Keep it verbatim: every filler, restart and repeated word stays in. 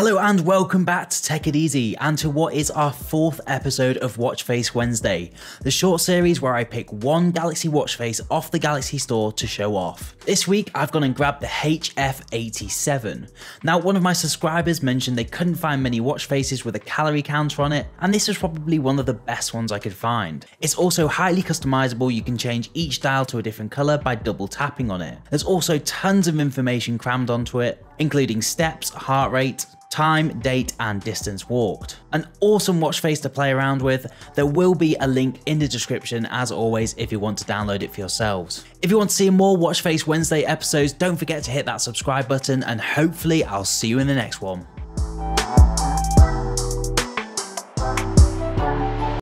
Hello and welcome back to Tech It Easy and to what is our fourth episode of Watch Face Wednesday, the short series where I pick one Galaxy Watch Face off the Galaxy Store to show off. This week I've gone and grabbed the H F eighty-seven. Now, one of my subscribers mentioned they couldn't find many watch faces with a calorie counter on it, and this was probably one of the best ones I could find. It's also highly customizable. You can change each dial to a different color by double tapping on it. There's also tons of information crammed onto it, including steps, heart rate, time, date, and distance walked. An awesome watch face to play around with. There will be a link in the description as always if you want to download it for yourselves. If you want to see more Watch Face Wednesday episodes, don't forget to hit that subscribe button, and hopefully I'll see you in the next one.